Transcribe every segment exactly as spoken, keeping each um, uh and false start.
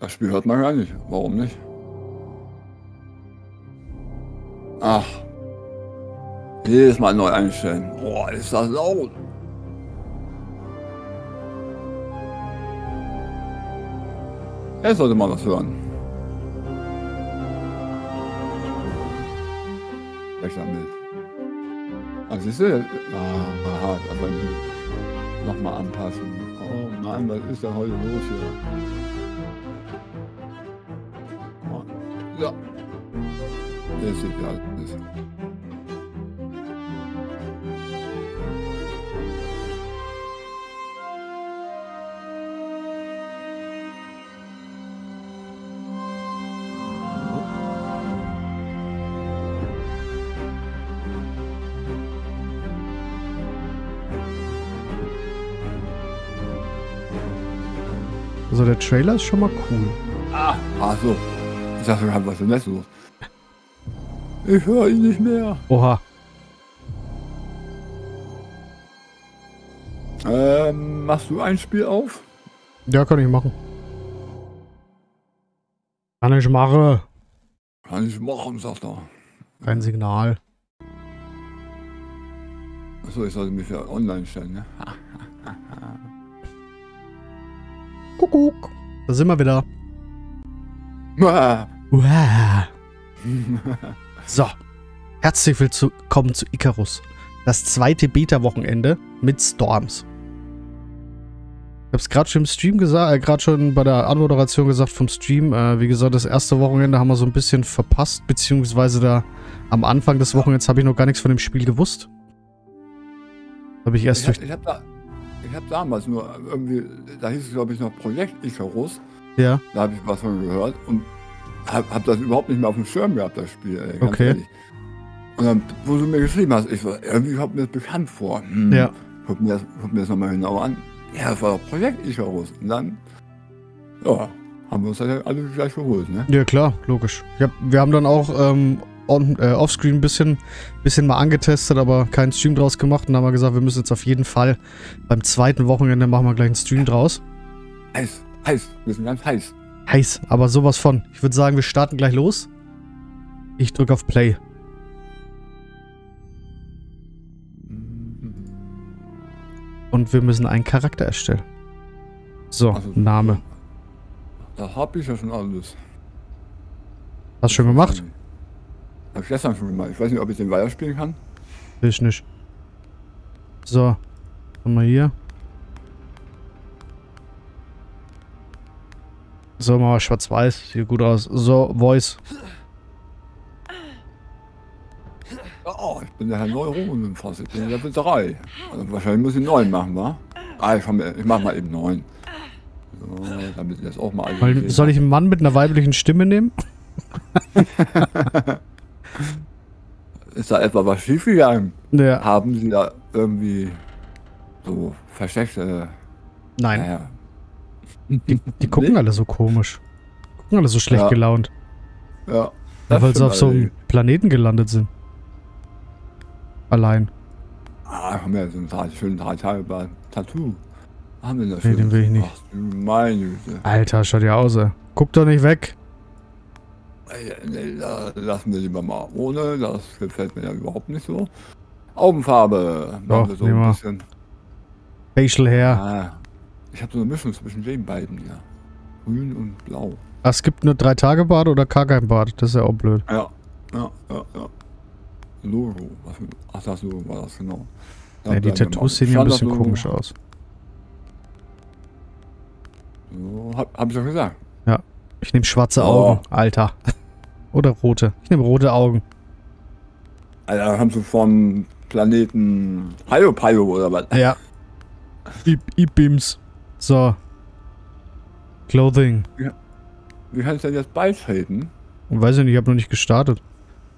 Das Spiel hört man gar nicht. Warum nicht? Ach. Jedes Mal neu einstellen. Boah, ist das laut. Jetzt sollte man was hören. Rechter Bild. Ah, siehst du? Ah, aber nochmal anpassen. Oh Mann, was ist da heute los hier? Ja. Jetzt sieht ja alles. Also der Trailer ist schon mal cool. Ah, ach so. Ich dachte, wir haben was im Netz los. Ich höre ihn nicht mehr. Oha. Ähm, machst du ein Spiel auf? Ja, kann ich machen. Kann ich machen. Kann ich machen, sagt er. Kein Signal. Achso, ich sollte mich ja online stellen, ne? Kuckuck. Da sind wir wieder. Uah. Uah. So, herzlich willkommen zu Icarus. Das zweite Beta-Wochenende mit Storms. Ich habe es gerade schon im Stream gesagt, äh, gerade schon bei der Anmoderation gesagt vom Stream. Äh, wie gesagt, das erste Wochenende haben wir so ein bisschen verpasst, beziehungsweise da am Anfang des Wochenends habe ich noch gar nichts von dem Spiel gewusst. Habe ich erst. Ich habe hab da, hab damals nur irgendwie, da hieß es glaube ich noch Projekt Icarus. Ja. Da habe ich was von gehört und Hab, hab das überhaupt nicht mehr auf dem Schirm gehabt, das Spiel, ey, ganz okay. Ehrlich. Und dann, wo du mir geschrieben hast, ich so, irgendwie kommt mir das bekannt vor. Hm, ja. Guck mir das, guck mir das nochmal genauer an. Ja, das war doch Projekt Icarus. Und dann, ja, haben wir uns halt alle gleich geholt, ne? Ja, klar, logisch. Ich hab, wir haben dann auch ähm, on, äh, offscreen ein bisschen, bisschen mal angetestet, aber keinen Stream draus gemacht. Und dann haben wir gesagt, wir müssen jetzt auf jeden Fall beim zweiten Wochenende machen wir gleich einen Stream draus. Heiß, heiß, wir sind ganz heiß. Heiß, aber sowas von. Ich würde sagen, wir starten gleich los. Ich drücke auf Play. Und wir müssen einen Charakter erstellen. So, also, Name. Da habe ich ja schon alles. Hast du schon gemacht? Hab ich gestern schon gemacht. Ich weiß nicht, ob ich den weiterspielen kann. Will ich nicht. So, haben wir hier. So, machen wir schwarz-weiß. Sieht gut aus. So, Voice. Oh, ich bin der Herr Neuronenfrost. Ich bin Level drei. Also wahrscheinlich muss ich neun machen, wa? Ah, ich, ich mach mal eben neun. So, damit ich das auch mal... Weil, soll ich einen Mann mit einer weiblichen Stimme nehmen? Ist da etwa was schiefgegangen? Ja. Haben Sie da irgendwie so versteckte... Nein. Naja, Die, die gucken nee. alle so komisch. Gucken alle so schlecht ja. gelaunt. Ja. ja weil sie auf so einem Planeten gelandet sind. Allein. Ah, haben wir jetzt einen schönen Tattoo. Haben wir das nee, den will ich nicht. Ach, meine Güte. Alter, schau dir aus, ey. Guck doch nicht weg. Nee, da lassen wir lieber mal ohne. Das gefällt mir ja überhaupt nicht so. Augenfarbe. Doch, wir so ein bisschen. Facial Hair. Ah. Ich habe so eine Mischung zwischen den beiden hier. Grün und blau. Ach, es gibt nur drei Tage Bad oder gar kein Bad. Das ist ja auch blöd. Ja, ja, ja, ja. Logo. Was für, ach, das Logo war das, genau. Da ja, die Tattoos sehen ja ein bisschen komisch aus. So, hab, hab ich doch gesagt. Ja. Ich nehme schwarze oh. Augen, Alter. Oder rote. Ich nehme rote Augen. Alter, haben sie vom Planeten Pio Pio oder was? Ja. E-Beams. So. Clothing. Ja. Wie kannst du denn jetzt beitreten? Ich weiß ja nicht, ich habe noch nicht gestartet.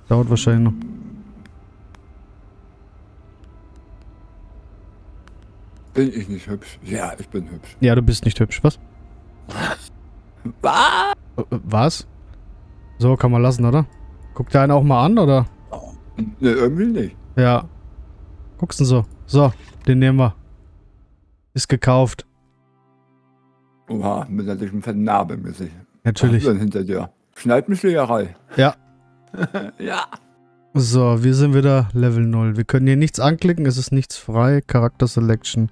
Dauert wahrscheinlich noch. Bin ich nicht hübsch? Ja, ich bin hübsch. Ja, du bist nicht hübsch. Was? Was? Was? So, kann man lassen, oder? Guckt der einen auch mal an, oder? Ne, irgendwie nicht. Ja. Guckst du so? So, den nehmen wir. Ist gekauft. Oha, mit einer fetten Narbe im Gesicht. Natürlich. Was ist denn hinter dir? Schneidenschlägerei. Ja. Ja. So, wir sind wieder Level null. Wir können hier nichts anklicken, es ist nichts frei. Charakter Selection.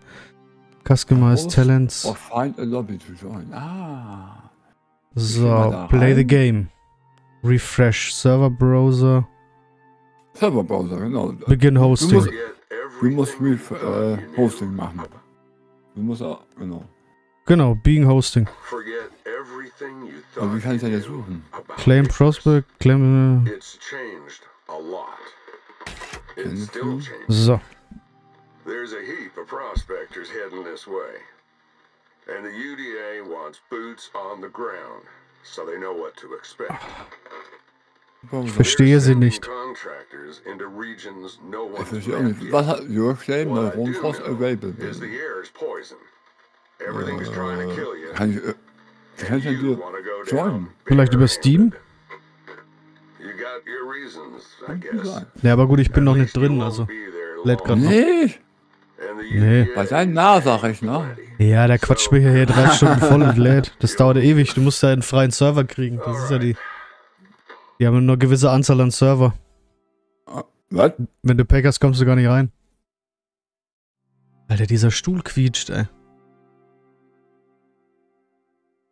Customized House Talents. Or find a lobby to join. Ah. So, play the game. Refresh Server Browser. Server Browser, genau. Begin Hosting. Du musst, du musst Ref äh, Hosting machen. Du musst auch, genau. Genau, Being Hosting. Aber wie kann ich das jetzt suchen? Claim Prospect, Claim... So. There's a heap of prospectors heading this way. And the U D A wants boots on the ground, so they know what to expect. Ich verstehe sie nicht. Ich verstehe auch nicht. Was hat your claim Neuronenfrost available? Äh, kann ich... Ich kann ja dir joinen. Vielleicht über Steam? Ja, aber gut, ich bin noch nicht drin, also... Lädt grad noch. Nee. Nee. Bei seinem Nah, sag ich, ne? Ja, der quatscht mir hier drei Stunden voll und lädt. Das dauert ewig, du musst ja einen freien Server kriegen. Das ist ja die... Die haben nur eine gewisse Anzahl an Server. Was? Wenn du Pech hast, kommst du gar nicht rein. Alter, dieser Stuhl quietscht, ey.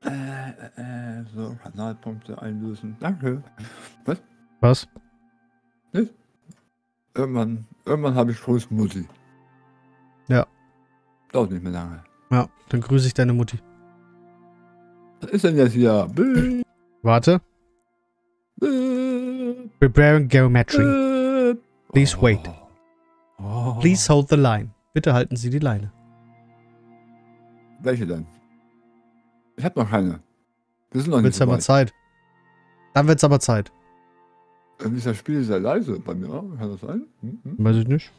Äh, äh, so, Kanalpunkte einlösen. Danke. Was? Was? Nicht? Irgendwann, irgendwann habe ich groß Mutti. Ja. Dauert nicht mehr lange. Ja, dann grüße ich deine Mutti. Was ist denn jetzt hier? Bäh. Warte. Bäh. Preparing Geometry. Bäh. Please oh. wait. Oh. Please hold the line. Bitte halten Sie die Leine. Welche denn? Ich hab noch keine. Wir sind noch nicht so weit. Wird's aber Zeit. Dann wird's aber Zeit. Irgendwie ist das Spiel sehr leise bei mir, kann das sein? Hm, hm. Weiß ich nicht.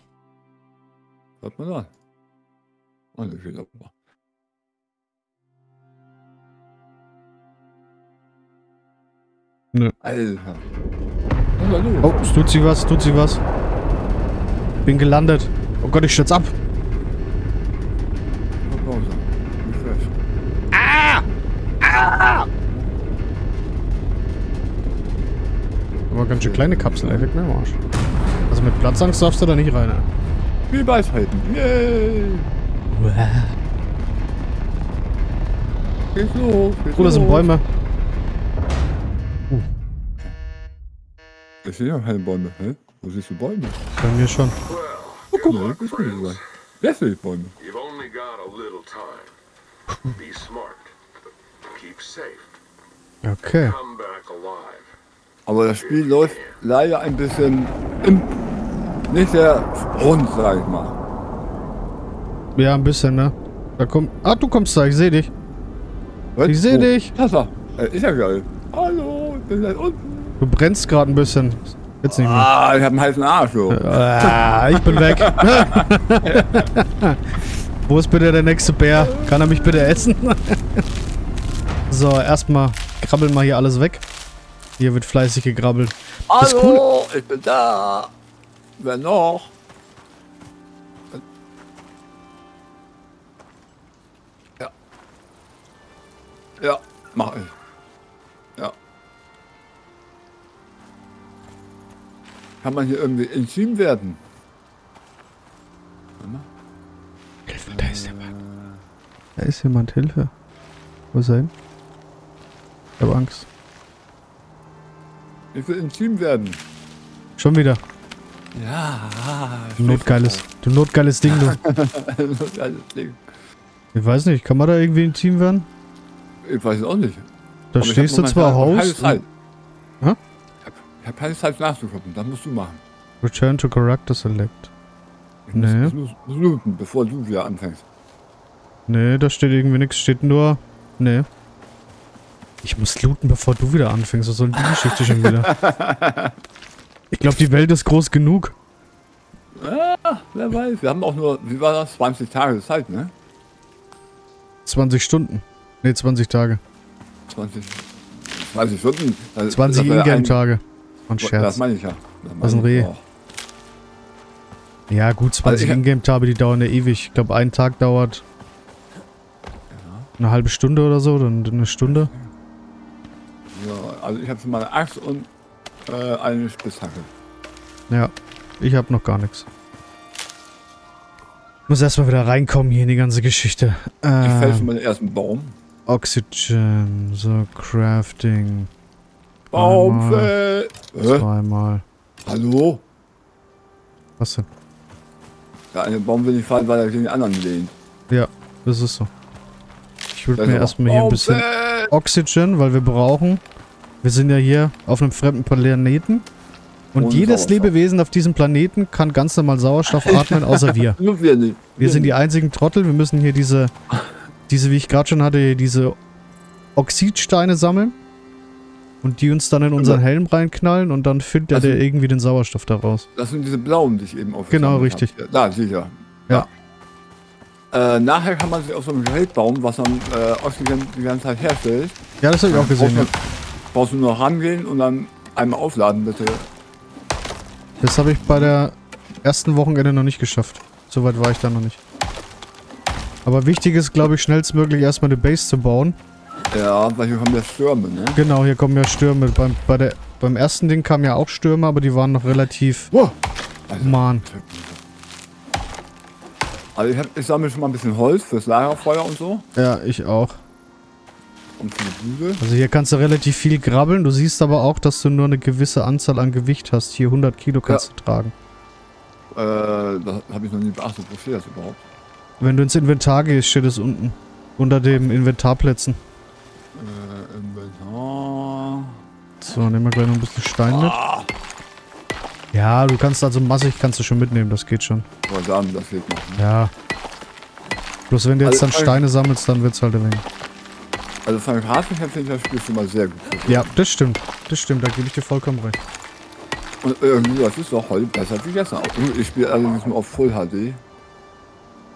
Hört man da? Oh, ne, ich glaub mal. Nö. Alter. Oh, es tut sie was, tut sie was. Bin gelandet. Oh Gott, ich stürz ab. Aber ganz schön kleine Kapsel, ey, weg mit dem Arsch. Also mit Platzangst darfst du da nicht rein, ey. Viel Weisheiten, yay! Geht's los, geht's los. Oh, das sind Bäume. Uh. Ich sehe ja keine Bäume, hä? Wo siehst du Bäume? Bei mir schon. Oh, guck mal, das ist nicht so. Wer sieht Bäume? Okay. Aber das Spiel läuft leider ein bisschen im, nicht sehr rund, sag ich mal. Ja, ein bisschen, ne? Da kommt. Ah, du kommst da, ich seh dich. Was? Ich seh oh. dich. Das war, ist ja geil. Hallo, ich bin da unten. Du brennst gerade ein bisschen. Jetzt nicht mehr. Ah, ich hab einen heißen Arsch, so. Ah, ich bin weg. Wo ist bitte der nächste Bär? Kann er mich bitte essen? So, erstmal krabbeln wir hier alles weg. Hier wird fleißig gegrabbelt. Das Hallo, cool. ich bin da. Wer noch? Ja. Ja, mach ich. Ja. Kann man hier irgendwie intim werden? Hilfe, da ist jemand. Da ist jemand, Hilfe. Wo ist er hin? Ich habe Angst. Ich will intim werden. Schon wieder. Ja. Du notgeiles, du notgeiles Ding, du. Notgeiles Ding. Ich weiß nicht, kann man da irgendwie intim werden? Ich weiß es auch nicht. Da aber stehst du zwar Haus. Ich habe keine, hab keine Zeit nachzugucken, das musst du machen. Return to Character Select. Ich muss, nee. Ich muss looten, bevor du wieder anfängst. Nee, da steht irgendwie nichts, steht nur. Nee. Ich muss looten, bevor du wieder anfängst. Was soll die Geschichte schon wieder? Ich glaube, die Welt ist groß genug. Ah, wer weiß. Wir haben auch nur, wie war das? zwanzig Tage Zeit, ne? zwanzig Stunden. Ne, zwanzig Tage. zwanzig Stunden? Das, zwanzig Ingame-Tage. Und Scherz. Das meine ich ja. Das ist ein Reh. Auch. Ja, gut, zwanzig also Ingame-Tage, die dauern ja ewig. Ich glaube, ein Tag dauert eine halbe Stunde oder so, dann eine Stunde. So, also ich habe schon mal eine Axt und äh, eine Spitzhacke. Ja, ich habe noch gar nichts. Muss erstmal wieder reinkommen hier in die ganze Geschichte. Ähm, ich fällt schon mal den ersten Baum. Oxygen, so Crafting. Baum fällt! Zweimal. Hallo? Was denn? Ja, einen Baum will ich fallen, weil er gegen den anderen lehnt. Ja, das ist so. Ich würde mir erstmal hier ein bisschen Oxygen, weil wir brauchen. Wir sind ja hier auf einem fremden Planeten. Und Ohne jedes Sauerstoff. Lebewesen auf diesem Planeten kann ganz normal Sauerstoff atmen, außer wir. wir, nicht. wir sind die einzigen Trottel. Wir müssen hier diese, diese wie ich gerade schon hatte, diese Oxidsteine sammeln. Und die uns dann in unseren Helm reinknallen und dann findet also, der irgendwie den Sauerstoff daraus. Das sind diese blauen, die ich eben auf. Genau, richtig. Hab. Da, sicher. Ja. ja. Äh, nachher kann man sich aus so einem Geldbaum, was man äh, Oxygen die ganze Zeit herstellt. Ja, das habe ich auch gesehen. Brauchst, ja. du, brauchst du nur rangehen und dann einmal aufladen, bitte. Das habe ich bei der ersten Wochenende noch nicht geschafft. Soweit war ich da noch nicht. Aber wichtig ist, glaube ich, schnellstmöglich erstmal eine Base zu bauen. Ja, weil hier kommen ja Stürme, ne? Genau, hier kommen ja Stürme. Beim, bei der, beim ersten Ding kamen ja auch Stürme, aber die waren noch relativ... Wow. Also, Mann. Also ich, hab, ich sammle schon mal ein bisschen Holz fürs Lagerfeuer und so. Ja, ich auch. Und für die Bügel. Also hier kannst du relativ viel grabbeln. Du siehst aber auch, dass du nur eine gewisse Anzahl an Gewicht hast. Hier hundert Kilo kannst ja. du tragen. Äh, das habe ich noch nie beachtet. Wo steht das überhaupt? Wenn du ins Inventar gehst, steht es unten. Unter dem Inventarplätzen. Äh, Inventar. So, nehmen wir gleich noch ein bisschen Stein ah. mit. Ja, du kannst also massig kannst du schon mitnehmen, das geht schon. Verdammt, das geht noch. Ne? Ja. Bloß wenn du jetzt also, dann Steine ich... sammelst, dann wird's halt ein wenig. Also von dem Hafenherz finde ich das Spiel schon mal sehr gut. Ja, das stimmt. Das stimmt, da gebe ich dir vollkommen recht. Und irgendwie, das ist doch heute besser als gestern. Ich spiele allerdings nur auf Full H D.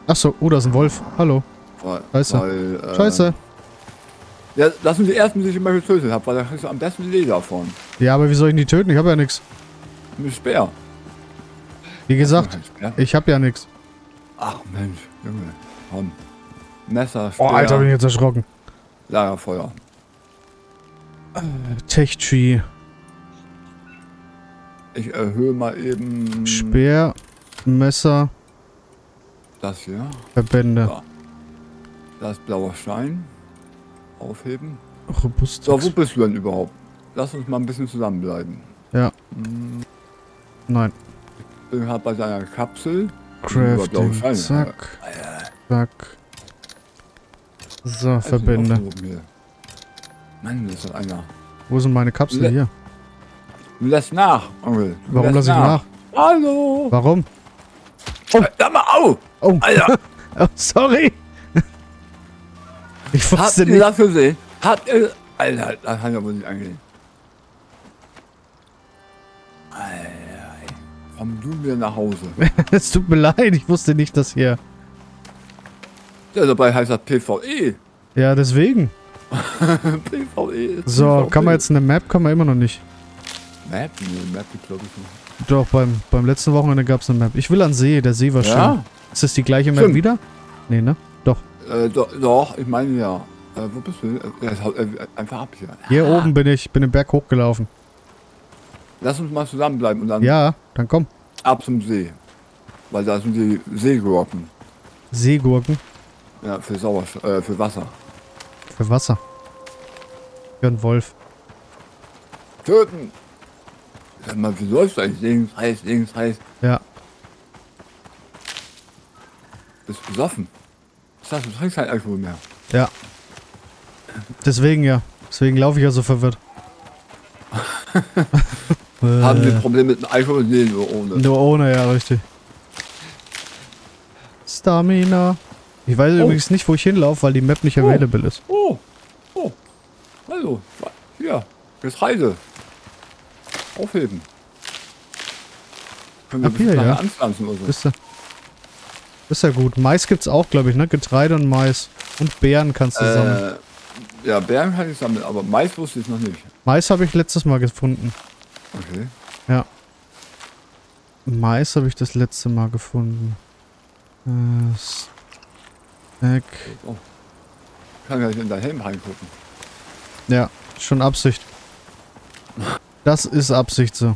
Achso, oh, da ist ein Wolf. Hallo. Weil, Scheiße. Weil, äh... Scheiße. Ja, das sind die ersten, die ich immer getötet habe, weil da kriegst du am besten Leder von. Ja, aber wie soll ich die töten? Ich habe ja nichts. Mit Speer. Wie gesagt, Speer? ich habe ja nichts. Ach Mensch, Junge. Komm. Messer, Speer. Oh, Alter, bin ich jetzt erschrocken. Lagerfeuer. Tech-Tree. Ich erhöhe mal eben... Speer, Messer. Das hier. Verbände. Ja. Das ist blauer Stein. Aufheben. Robust. So, wo bist du denn überhaupt? Lass uns mal ein bisschen zusammenbleiben. Ja. Hm. Nein. Ich bin halt bei seiner Kapsel. Crafting. Zack. Zack. Zack. So, Verbände. Mann, das ist einer. Wo sind meine Kapseln hier? Du lässt nach, Onkel. Warum lass ich nach? Hallo! Warum? Oh, da mal au! Oh, Alter! oh, sorry! Ich wusste Habt nicht. Habt ihr das gesehen? Habt ihr... Alter, das kann ja wohl nicht angehen. Alter, komm du mir nach Hause. Es tut mir leid, ich wusste nicht, dass hier... Ja, dabei heißt das P V E. Ja, deswegen. P V E ist so, P V E. Kann man jetzt eine Map, kann man immer noch nicht. Map? Nee, Map gibt es glaube ich nicht. Doch, beim, beim letzten Wochenende gab es eine Map. Ich will an See, der See war schön. Ja? Ist das die gleiche Map Stimmt. wieder? Nee, ne? Doch. Äh, do, doch, ich meine ja. Äh, wo bist du? Äh, einfach ab hier. Hier ah. oben bin ich, bin den Berg hochgelaufen. Lass uns mal zusammenbleiben und dann... Ja, dann komm. Ab zum See. Weil da sind die Seegurken. Seegurken? Ja, für Sauerstoff, äh, für Wasser. Für Wasser. Für einen Wolf. Töten! Sag mal, wie läuft's eigentlich? Links, heiß, links, heiß. Ja. Bist besoffen. Das heißt, du trinkst kein Alkohol mehr. Ja. Deswegen ja. Deswegen laufe ich ja so verwirrt. Haben wir Probleme mit dem Alkohol? Nee, nur ohne. Nur ohne, ja, richtig. Stamina. Ich weiß oh. übrigens nicht, wo ich hinlaufe, weil die Map nicht available oh. ist. Oh, oh, also, hier, Getreide. Aufheben. Können wir ein bisschen ja. anpflanzen oder so. Ist ja, ist ja gut. Mais gibt's auch, glaube ich, ne? Getreide und Mais. Und Beeren kannst du äh, sammeln. Ja, Beeren kann ich sammeln, aber Mais wusste ich noch nicht. Mais habe ich letztes Mal gefunden. Okay. Ja. Mais habe ich das letzte Mal gefunden. Äh, Oh. Ich kann ja nicht in deinen Helm reingucken. Ja, schon Absicht. Das ist Absicht so.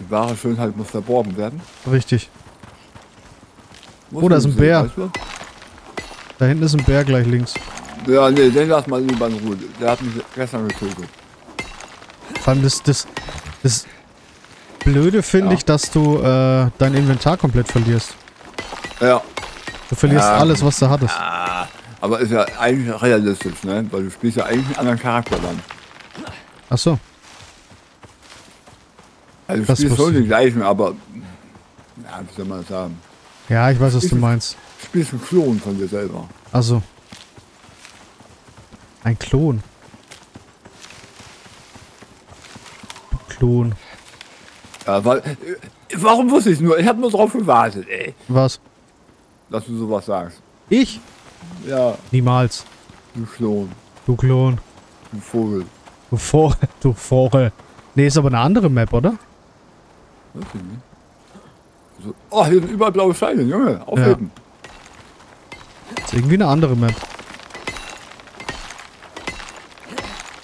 Die wahre Schönheit muss erworben werden. Richtig. Muss oh, da ist ein Bär. Weißt du? Da hinten ist ein Bär gleich links. Ja, nee, den lass mal lieber in Ruhe. Der hat mich gestern getötet. Vor allem das, das, das Blöde finde ja. ich, dass du äh, dein Inventar komplett verlierst. Ja. Du verlierst ja. alles, was du hattest. Ja. Aber ist ja eigentlich realistisch, ne? Weil du spielst ja eigentlich einen anderen Charakter dann. Ach so. Also du spielst so den gleichen, aber... Ja, wie soll man das sagen? Ja, ich weiß, was du meinst. Du spielst einen Klon von dir selber. Ach so. Ein Klon. Klon. Ja, weil, warum wusste ich nur? Ich habe nur drauf gewartet, ey. Was? Dass du sowas sagst. Ich? Ja. Niemals. Du Klon. Du Klon. Du Vogel. Du Vogel. Du Vogel. Nee, ist aber eine andere Map, oder? Weiß ich nicht. So. Oh, hier sind überall blaue Steine, Junge. Aufheben. Ja. Ist irgendwie eine andere Map.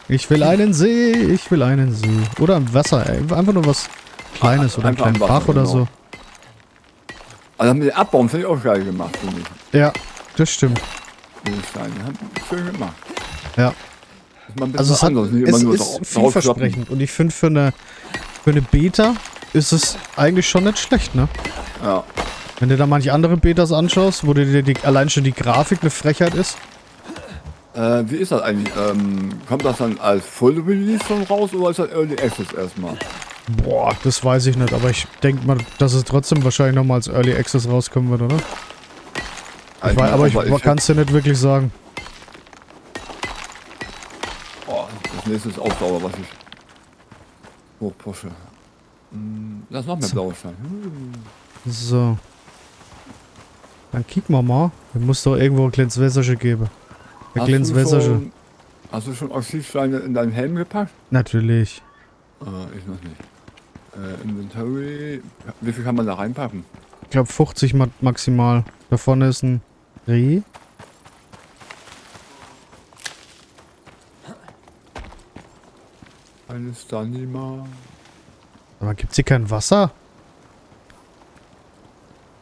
Ich will einen See, ich will einen See. Oder im Wasser, ey. Einfach nur was Kleines ja, oder einen kleinen Bach oder genau. so. Also mit dem Abbauen finde ich auch geil gemacht, finde ich. Ja, das stimmt. Die Steine haben schön gemacht. Ja. Also es, hat, es nur ist vielversprechend und ich finde für eine, für eine Beta ist es eigentlich schon nicht schlecht, ne? Ja. Wenn du da manche andere Betas anschaust, wo dir die, allein schon die Grafik eine Frechheit ist. Äh, wie ist das eigentlich? Ähm, kommt das dann als Full Release schon raus oder ist das Early Access erstmal? Boah, das weiß ich nicht, aber ich denke mal, dass es trotzdem wahrscheinlich nochmal als Early Access rauskommen wird, oder? Ich weiß, aber ich, ich kann es dir nicht wirklich sagen. Das nächste ist Ausdauer, was ich hochpusche. Da ist noch mehr blaue Steine. So. Dann kicken wir mal. Da muss doch irgendwo ein kleines Wässerchen geben. Ein kleines Wässerchen. Hast du schon Oxidsteine in deinen Helm gepackt? Natürlich. Äh, ich noch nicht. Äh, Inventory. Wie viel kann man da reinpacken? Ich glaube fünfzig maximal. Da vorne ist ein Reh. Eines Danima. Aber gibt's hier kein Wasser?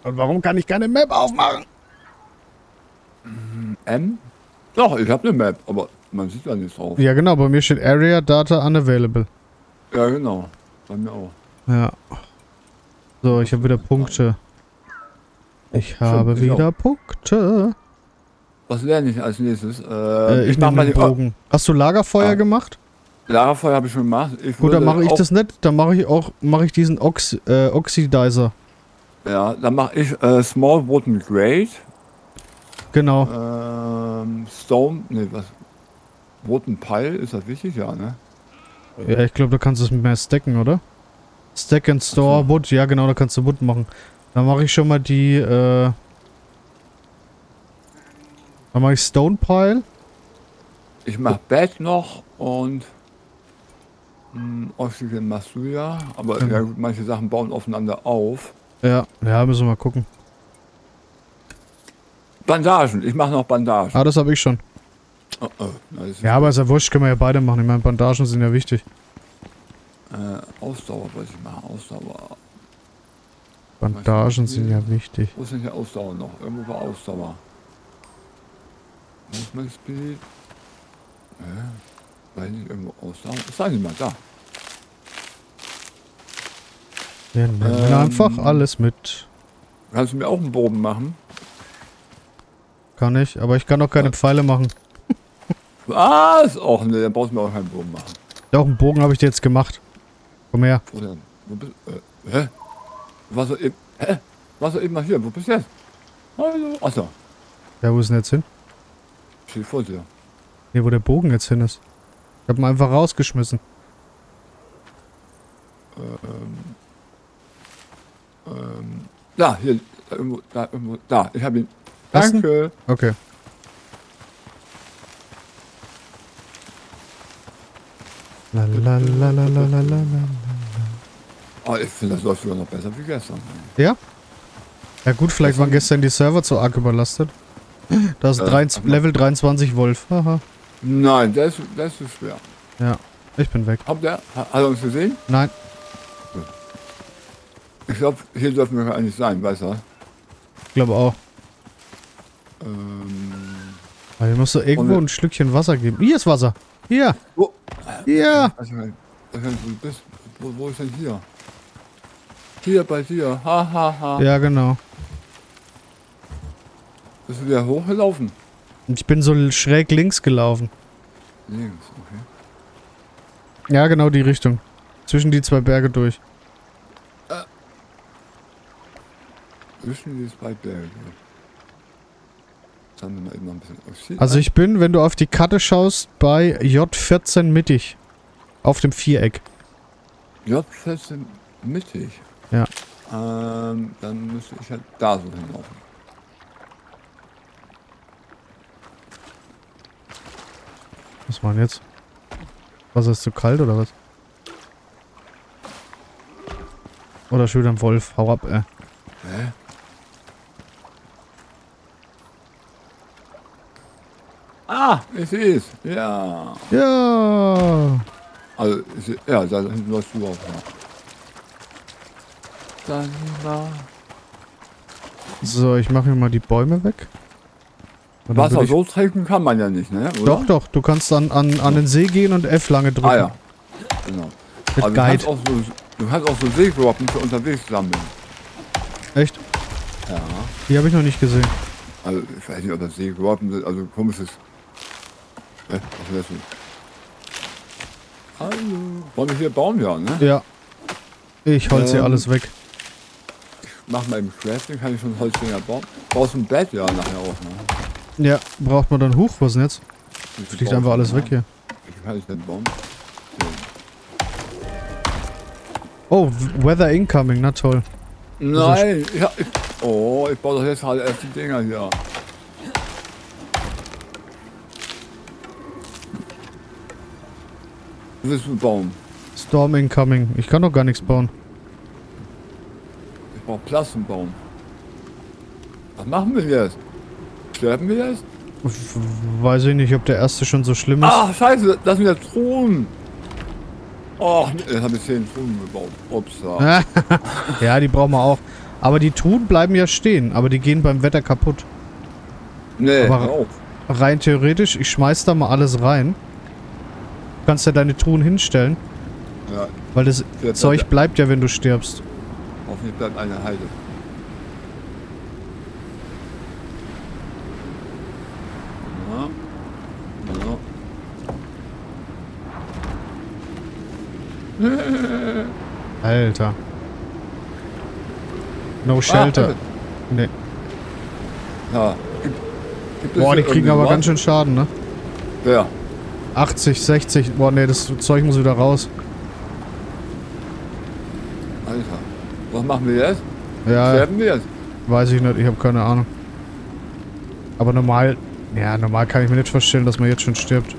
Und warum kann ich keine Map aufmachen? M? Doch, ich habe eine Map, aber man sieht da nichts drauf. Ja genau, bei mir steht Area Data Unavailable. Ja genau, bei mir auch. Ja. So, ich habe wieder Punkte. Ich habe wieder Punkte. Was lerne ich als nächstes? Äh, äh, ich, ich mach mal den Bogen. Hast du Lagerfeuer ah. gemacht? Lagerfeuer habe ich schon gemacht. Ich Gut, dann mache ich das nicht. Dann mache ich auch mache ich diesen Ox, äh, Oxidizer. Ja, dann mache ich äh, Small Wooden Grate. Genau. Ähm, Stone, ne, was? Wooden Pile, ist das wichtig? Ja, ne? Ja, ich glaube, da kannst du es mehr stacken, oder? Stack and Store okay. Wood, ja genau, da kannst du Wood machen. Dann mache ich schon mal die, äh... Dann mache ich Stone Pile. Ich mache Bett noch und... Oxygen machst du ja, aber ja. Ja, manche Sachen bauen aufeinander auf. Ja, ja, müssen wir mal gucken. Bandagen, ich mache noch Bandagen. Ah, das habe ich schon. Oh, oh. Na, ja, aber ist ja wurscht, können wir ja beide machen. Ich meine, Bandagen sind ja wichtig. Äh, Ausdauer wollte ich machen, Ausdauer. Bandagen ich weiß, sind ja wichtig. Wo ist denn die Ausdauer noch? Irgendwo war Ausdauer. Movement Speed. Ja, weiß nicht, irgendwo Ausdauer. Ist da niemand da? Ja, dann ähm, einfach alles mit. Kannst du mir auch einen Bogen machen? Kann ich, aber ich kann auch keine Was? Pfeile machen. Was? Och ne, dann brauchst du mir auch keinen Bogen machen. Doch, einen Bogen habe ich dir jetzt gemacht. Komm her. Wo denn? Wo bist du? Äh, hä? Warst du eben. Hä? Warst du eben mal hier? Wo bist du jetzt? Hallo. Achso. Ja, wo ist denn jetzt hin? Steht vor dir. Nee, wo der Bogen jetzt hin ist. Ich hab ihn einfach rausgeschmissen. Ähm. Ähm. Da, hier. Da, irgendwo, da, irgendwo, da. Ich hab ihn. Danke. Okay. La la la la la la la. Oh, ich finde, das läuft sogar noch besser wie gestern. Ja? Ja gut, vielleicht waren gestern die Server zu arg überlastet. Das ist äh, Level dreiundzwanzig Wolf. Haha. Nein, der ist, der ist zu schwer. Ja. Ich bin weg. Habt ihr, hat er uns gesehen? Nein. Ich glaube, hier dürfen wir eigentlich sein, weißt du? Ich glaube auch. Ähm... Aber hier musst du irgendwo wir... ein Schlückchen Wasser geben. Hier ist Wasser. Hier. Wo? Hier. Ich weiß nicht, ich weiß nicht, wo du bist. Wo, wo ist denn hier? Hier bei dir. Ha, ha, ha. Ja, genau. Bist du wieder hochgelaufen? Ich bin so schräg links gelaufen. Links, okay. Ja, genau die Richtung. Zwischen die zwei Berge durch. Äh. Zwischen die zwei Berge. Dann wir mal eben noch ein bisschen aufschieben. Also ich bin, wenn du auf die Karte schaust, bei J vierzehn mittig. Auf dem Viereck. J vierzehn mittig? Ja. Ähm, dann müsste ich halt da so hinlaufen. Was war denn jetzt? Wasser ist zu kalt oder was? Oder schön am Wolf, hau ab, ey. Hä? Ah, ich seh's. Ja. Ja. Also, ich, ja, da hinten läufst du auch. Dann war. So, ich mache mir mal die Bäume weg. Wasser so trinken kann man ja nicht, ne? Oder? Doch, doch. Du kannst dann an, an, an den See gehen und F lange drücken. Ah ja. Genau. Also du, kannst auch so, du kannst auch so Seeglocken für unterwegs sammeln. Echt? Ja. Die habe ich noch nicht gesehen. Also ich weiß nicht, ob das Seeglocken sind. Also komisches... Äh, was ist das? Hallo. Wollen wir hier bauen, ja, ne? Ja. Ich holz hier ähm, alles weg. Ich mach mal eben Crafting, kann ich schon Holzdinger bauen. Brauchst ein Bett ja nachher auch, ne? Ja, braucht man dann hoch, was denn jetzt? Fliegt einfach alles weg hier. Ich kann nicht den Baum. Oh, Weather Incoming, na toll. Nein, ja, ich, oh, ich baue doch jetzt halt erst die Dinger hier. Was willst du bauen? Storm Incoming, ich kann doch gar nichts bauen. Ich brauche Platz zum Bauen. Was machen wir jetzt? Sterben wir jetzt? Weiß ich nicht, ob der erste schon so schlimm ist. Ach, scheiße, lass mich jetzt ruhen. Och, jetzt habe ich zehn Truhen gebaut. Ups. Ja, die brauchen wir auch. Aber die Truhen bleiben ja stehen, aber die gehen beim Wetter kaputt. Nee, auch. Rein theoretisch, ich schmeiß da mal alles rein. Du kannst ja deine Truhen hinstellen. Ja. Weil das Zeug bleibt ja, wenn du stirbst. Hoffentlich bleibt eine heile. Alter. No shelter. Ah, nee. Ja. Boah, die kriegen aber Ort? Ganz schön Schaden, ne? Ja. achtzig, sechzig. Boah, nee, das Zeug muss wieder raus. Alter. Was machen wir jetzt? Ja. Sterben wir jetzt? Weiß ich nicht, ich habe keine Ahnung. Aber normal... Ja, normal kann ich mir nicht vorstellen, dass man jetzt schon stirbt.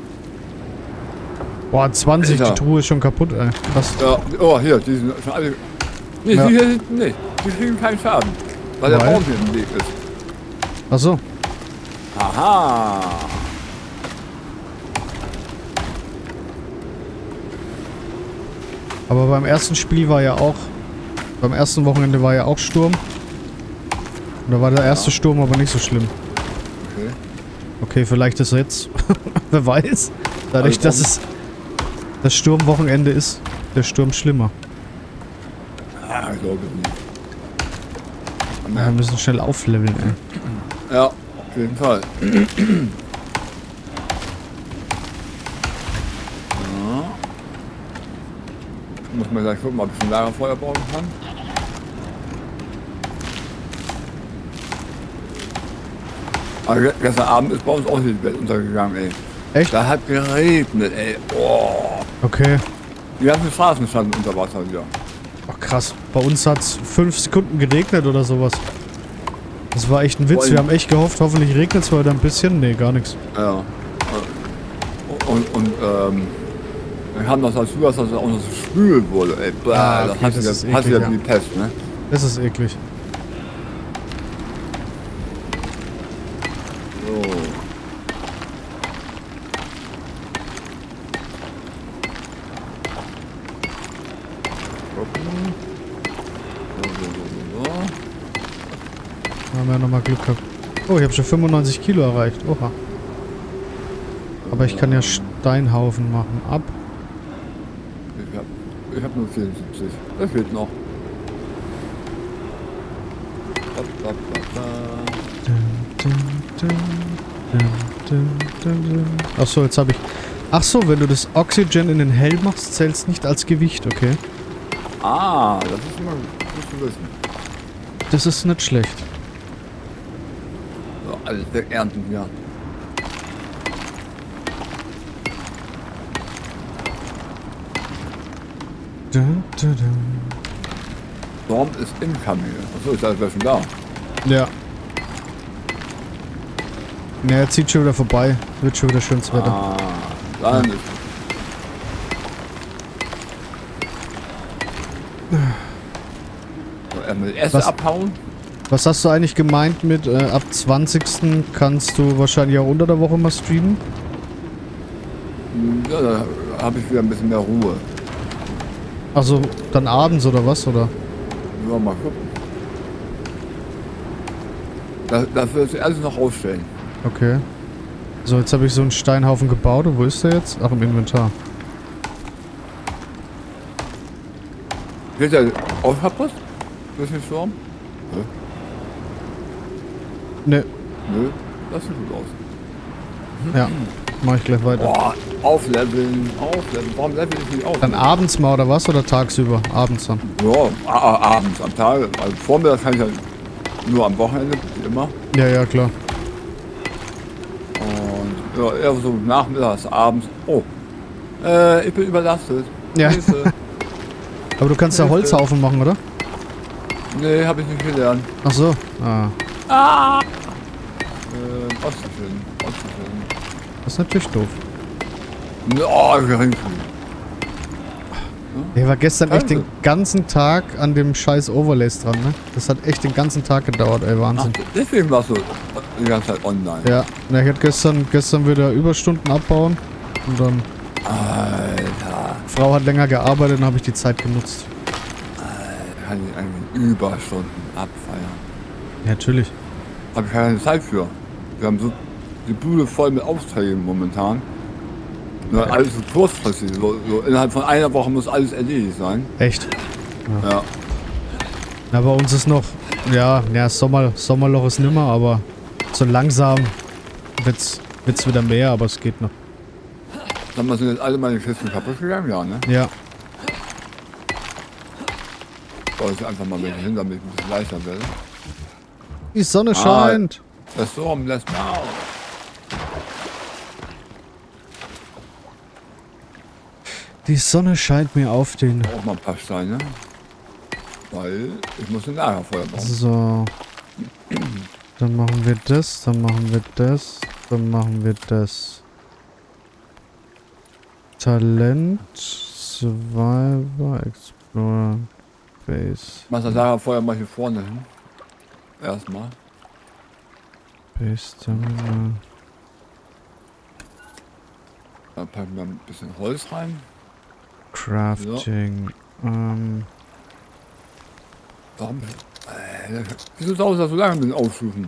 Boah, zwanzig, Alter. Die Truhe ist schon kaputt, ey. Krass. Ja, oh, hier, die sind schon alle... Nee, ja. Die hier hinten nicht. Die kriegen keinen Schaden. Weil Nein. Der Baum hier im Weg ist. Ach so. Aha. Aber beim ersten Spiel war ja auch... Beim ersten Wochenende war ja auch Sturm. Und da war der erste ja. Sturm aber nicht so schlimm. Okay. Okay, vielleicht ist jetzt... Wer weiß. Dadurch, also, dass es... Das Sturmwochenende ist der Sturm schlimmer. Ah, ich glaube nicht. Wir müssen schnell aufleveln, ey. Ja, auf jeden Fall. Ja. Muss man gleich gucken, ob ich ein Lagerfeuer bauen kann. Aber gestern Abend ist bei uns auch das Bett untergegangen, ey. Echt? Da hat geregnet, ey. Oh. Okay. Die ganzen Straßen standen unter Wasser wieder. Ach krass, bei uns hat es fünf Sekunden geregnet oder sowas. Das war echt ein Witz, wir haben echt gehofft, hoffentlich regnet es heute ein bisschen. Nee, gar nichts. Ja. Und, und ähm, dann kam das dazu, dass das auch noch so schwül wurde, ey. Bäh, ah, okay, das, das hat sich ja wie Pest, ne? Das ist eklig. So, so, so, so. Da haben wir ja nochmal Glück gehabt. Oh, ich habe schon fünfundneunzig Kilo erreicht. Oha. Aber ich kann ja Steinhaufen machen. Ab. Ich hab, ich hab nur vierundsiebzig. Das fehlt noch. Ab, ab, ab, ab. Dun, dun, dun, dun, dun, dun. Ach so, jetzt habe ich... Ach so, wenn du das Oxygen in den Helm machst, zählst nicht als Gewicht, okay? Ah, das ist immer gut zu wissen. Das ist nicht schlecht. So, alles wegernten hier. Dun, dun, dun. Storm ist incoming. Achso, ist alles schon da. Ja. Ne, er zieht schon wieder vorbei. Wird schon wieder schönes Wetter. Ah, dann ja. Ist es. So, was, abhauen? Was hast du eigentlich gemeint mit äh, ab zwanzigsten kannst du wahrscheinlich auch unter der Woche mal streamen? Ja, da habe ich wieder ein bisschen mehr Ruhe. Also dann abends oder was, oder? Ja, mal gucken. Das, das wird sich alles noch aufstellen. Okay. So, jetzt habe ich so einen Steinhaufen gebaut. Und wo ist der jetzt? Ach, im Inventar. Wird der aufgepasst? Durch den Sturm? Nö. Nee. Nö. Das sieht gut aus. Ja. Mach ich gleich weiter. Boah, aufleveln, aufleveln. Warum level ich nicht auf? Dann abends mal oder was? Oder tagsüber? Abends dann? Ja, abends, am Tag. Also vormittags kann ich ja nur am Wochenende, wie immer. Ja, ja, klar. Und ja, eher so nachmittags, abends. Oh, äh, ich bin überlastet. Ja. Aber du kannst ja Holzhaufen machen, oder? Nee, hab ich nicht gelernt. Ach so. Ah. Ah! Ähm, Oxygen, Oxygen. Das ist natürlich doof. Oh, gering. Ich war gestern echt den ganzen Tag an dem scheiß Overlays dran, ne? Das hat echt den ganzen Tag gedauert, ey, Wahnsinn. Ach, deswegen warst du die ganze Zeit online. Ja, na, ich hatte gestern, gestern wieder Überstunden abbauen und dann... Alter. Frau hat länger gearbeitet und habe ich die Zeit genutzt. Alter, kann ich eigentlich Überstunden abfeiern? Ja, natürlich. Hab ich keine Zeit für. Wir haben so die Bude voll mit Aufträgen momentan. Nur alles so kurzfristig, so, so innerhalb von einer Woche muss alles erledigt sein. Echt? Ja. Ja. Na, bei uns ist noch, ja, ja Sommer, Sommerloch ist nimmer, aber so langsam wird's, wird's wieder mehr, aber es geht noch. Dann sind jetzt alle meine Kisten kaputt gegangen, ja, ne? Ja. Soll ich einfach mal welche hin, damit ich ein bisschen leichter werde? Die Sonne ah, scheint! Das Sturm lässt mich auf. Die Sonne scheint mir auf den... Ich brauche mal ein paar Steine. Weil ich muss ein Lagerfeuer bauen. So. Dann machen wir das, dann machen wir das, dann machen wir das. Talent, Survivor, Explorer, Base. Mach das Lagerfeuer mal hier vorne hin. Erstmal. Base, dann... Da packen wir ein bisschen Holz rein. Crafting. So. Ähm. Warum? Wieso dauert das so lange mit den Aufstufen?